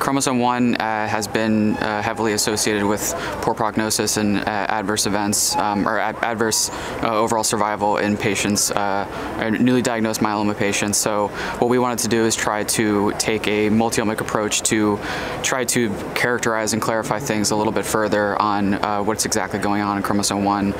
Chromosome 1 has been heavily associated with poor prognosis and adverse events, or adverse overall survival in patients, newly diagnosed myeloma patients. So what we wanted to do is try to take a multi-omic approach to try to characterize and clarify things a little bit further on what's exactly going on in chromosome 1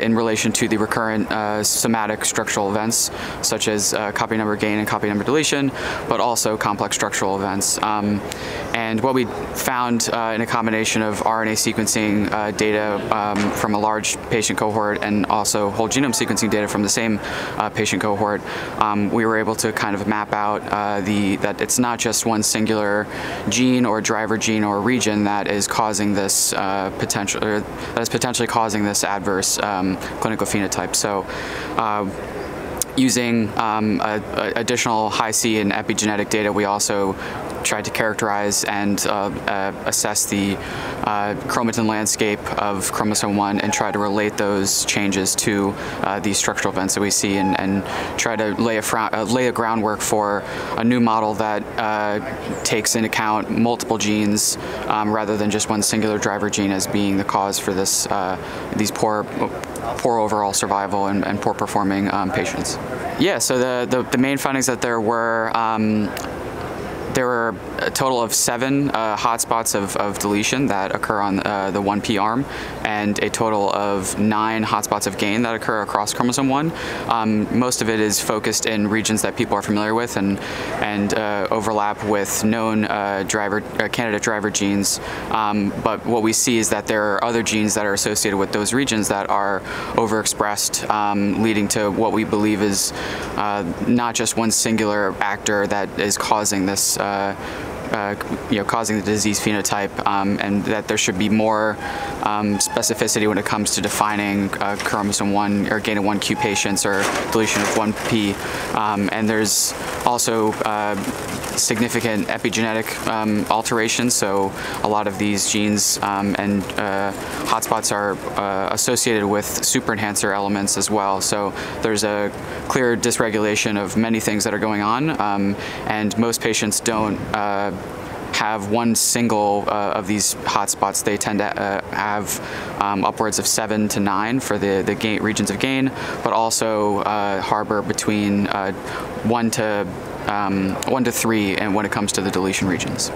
in relation to the recurrent somatic structural events, such as copy number gain and copy number deletion, but also complex structural events. And what we found in a combination of RNA sequencing data from a large patient cohort and also whole genome sequencing data from the same patient cohort, we were able to kind of map out that it's not just one singular gene or driver gene or region that is causing this potentially causing this adverse clinical phenotype. So, using additional Hi-C and epigenetic data, we also tried to characterize and assess the chromatin landscape of chromosome 1 and try to relate those changes to these structural events that we see, and try to lay a groundwork for a new model that takes into account multiple genes rather than just one singular driver gene as being the cause for this these poor overall survival and poor performing patients. Yeah, so the main findings that there were, there were a total of 7 hotspots of deletion that occur on the 1p arm, and a total of 9 hotspots of gain that occur across chromosome 1. Most of it is focused in regions that people are familiar with and overlap with known candidate driver genes. But what we see is that there are other genes that are associated with those regions that are overexpressed, leading to what we believe is not just one singular actor that is causing this. Causing the disease phenotype, and that there should be more specificity when it comes to defining chromosome 1 or gain of 1q patients or deletion of 1p. And there's also significant epigenetic alterations, so a lot of these genes and hotspots are associated with super enhancer elements as well. So there's a clear dysregulation of many things that are going on, and most patients don't have one single of these hotspots. They tend to have upwards of 7 to 9 for the gain, regions of gain, but also harbor between 1 to 3 and when it comes to the deletion regions.